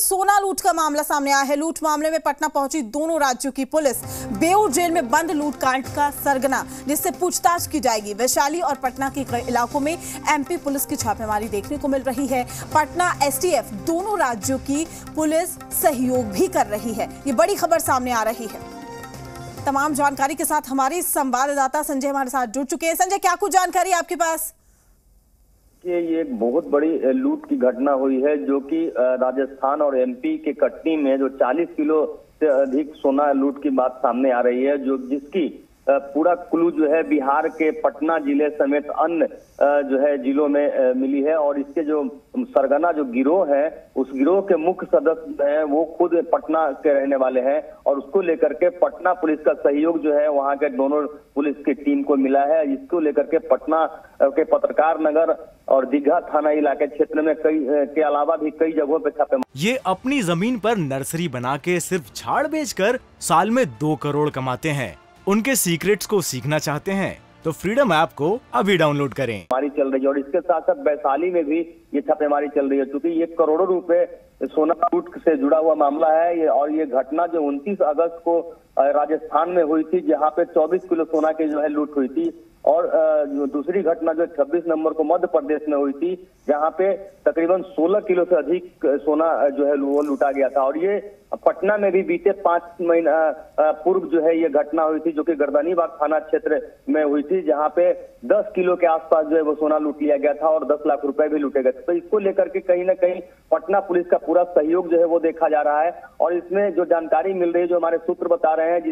सोना लूट का मामला सामने आया है। लूट मामले में पटना पहुंची दोनों राज्यों की पुलिस। बेऊर जेल में बंद लूटकांड का सरगना, जिससे पूछताछ की जाएगी। वैशाली और पटना के कई इलाकों में एमपी पुलिस की छापेमारी देखने को मिल रही है। पटना एसटीएफ दोनों राज्यों की पुलिस सहयोग भी कर रही है। ये बड़ी खबर सामने आ रही है। तमाम जानकारी के साथ हमारे संवाददाता संजय हमारे साथ जुड़ चुके हैं। संजय, क्या कुछ जानकारी आपके पास? ये एक बहुत बड़ी लूट की घटना हुई है, जो कि राजस्थान और एमपी के कटनी में जो 40 किलो से अधिक सोना लूट की बात सामने आ रही है, जो जिसकी पूरा क्लू जो है बिहार के पटना जिले समेत अन्य जो है जिलों में मिली है। और इसके जो सरगना जो गिरोह है, उस गिरोह के मुख्य सदस्य हैं वो खुद पटना के रहने वाले हैं, और उसको लेकर के पटना पुलिस का सहयोग जो है वहां के दोनों पुलिस की टीम को मिला है। इसको लेकर के पटना के पत्रकार नगर और दीघा थाना इलाके क्षेत्र में के अलावा भी कई जगहों पर छापेमारी। ये अपनी जमीन पर नर्सरी बना के सिर्फ झाड़ बेचकर साल में 2 करोड़ कमाते हैं। उनके सीक्रेट्स को सीखना चाहते हैं तो फ्रीडम ऐप को अभी डाउनलोड करें। छापेमारी चल रही है और इसके साथ साथ वैशाली में भी ये छापेमारी चल रही है, क्योंकि ये करोड़ों रुपए सोना लूट से जुड़ा हुआ मामला है। और ये घटना जो 29 अगस्त को राजस्थान में हुई थी, जहां पे 24 किलो सोना की जो है लूट हुई थी। और दूसरी घटना जो 26 नवंबर को मध्य प्रदेश में हुई थी, जहां पे तकरीबन 16 किलो से अधिक सोना जो है वो लूटा गया था। और ये पटना में भी बीते 5 महीना पूर्व जो है ये घटना हुई थी, जो कि गर्दनीबाग थाना क्षेत्र में हुई थी, जहां पे 10 किलो के आसपास जो है वो सोना लूट लिया गया था और 10 लाख रुपए भी लूटे गए थे। तो इसको लेकर के कहीं ना कहीं पटना पुलिस का पूरा सहयोग जो है वो देखा जा रहा है। और इसमें जो जानकारी मिल रही है, जो हमारे सूत्र बता रहे हैं,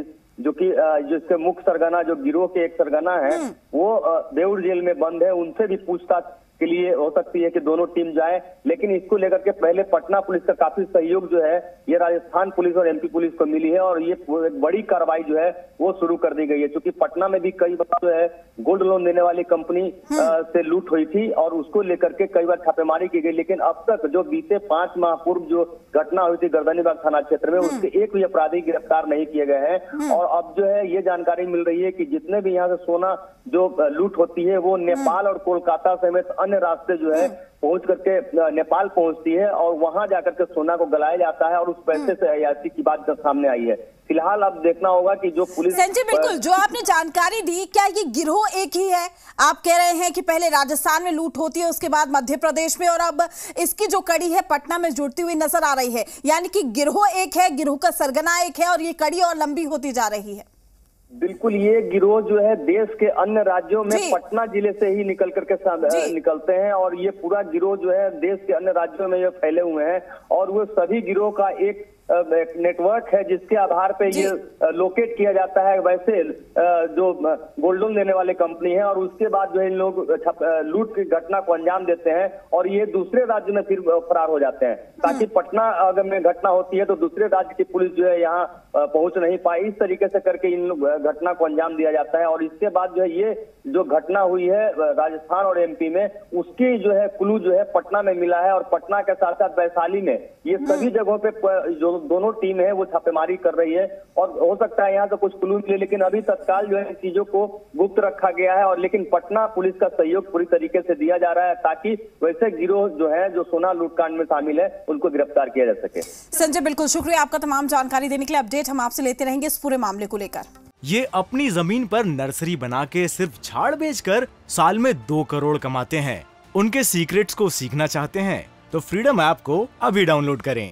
जिसके मुख्य सरगना जो गिरोह के एक सरगना है वो बेऊर जेल में बंद है, उनसे भी पूछताछ के लिए हो सकती है कि दोनों टीम जाए। लेकिन इसको लेकर के पहले पटना पुलिस का काफी सहयोग जो है ये राजस्थान पुलिस और एमपी पुलिस को मिली है, और ये एक बड़ी कार्रवाई जो है वो शुरू कर दी गई है। क्योंकि पटना में भी कई बार जो है गोल्ड लोन देने वाली कंपनी से लूट हुई थी और उसको लेकर के कई बार छापेमारी की गई। लेकिन अब तक जो बीते 5 माह पूर्व जो घटना हुई थी गर्दनीबाग थाना क्षेत्र में, उसके एक भी अपराधी गिरफ्तार नहीं किए गए हैं। और अब जो है ये जानकारी मिल रही है कि जितने भी यहाँ से सोना जो लूट होती है वो नेपाल और कोलकाता समेत अन्य रास्ते जो है पहुंच करके नेपाल पहुंचती है और वहां जाकर के सोना को गलाया जाता है और उस पैसे से अयाची की बात सामने आई है। फिलहाल अब देखना होगा कि जो पुलिस। संजय, बिल्कुल जो आपने जानकारी दी, क्या ये गिरोह एक ही है? आप कह रहे हैं कि पहले राजस्थान में लूट होती है, उसके बाद मध्य प्रदेश में, और अब इसकी जो कड़ी है पटना में जुड़ती हुई नजर आ रही है। यानी कि गिरोह एक है, गिरोह का सरगना एक है और ये कड़ी और लंबी होती जा रही है। बिल्कुल, ये गिरोह जो है देश के अन्य राज्यों में पटना जिले से ही निकलते हैं और ये पूरा गिरोह जो है देश के अन्य राज्यों में ये फैले हुए हैं। और वो सभी गिरोह का एक नेटवर्क है, जिसके आधार पे ये लोकेट किया जाता है। वैसे जो गोल्ड लोन देने वाले कंपनी है और उसके बाद जो इन लोग लूट की घटना को अंजाम देते हैं और ये दूसरे राज्य में फिर फरार हो जाते हैं, ताकि पटना अगर में घटना होती है तो दूसरे राज्य की पुलिस जो है यहाँ पहुंच नहीं पाए। इस तरीके से करके इन घटना को अंजाम दिया जाता है। और इसके बाद जो है ये जो घटना हुई है राजस्थान और एमपी में, उसकी जो है क्लू जो है पटना में मिला है और पटना के साथ साथ वैशाली में ये सभी जगहों पे जो दोनों टीम है वो छापेमारी कर रही है। और हो सकता है यहाँ से कुछ क्लू मिले, लेकिन अभी तत्काल जो है चीजों को गुप्त रखा गया है। और लेकिन पटना पुलिस का सहयोग पूरी तरीके से दिया जा रहा है, ताकि वैसे गिरोह जो है जो सोना लूटकांड में शामिल है उनको गिरफ्तार किया जा सके। संजय, बिल्कुल शुक्रिया आपका तमाम जानकारी देने के लिए। अपडेट हम आपसे लेते रहेंगे इस पूरे मामले को लेकर। ये अपनी जमीन पर नर्सरी बना के सिर्फ झाड़ बेचकर साल में 2 करोड़ कमाते हैं। उनके सीक्रेट्स को सीखना चाहते हैं तो फ्रीडम ऐप को अभी डाउनलोड करें।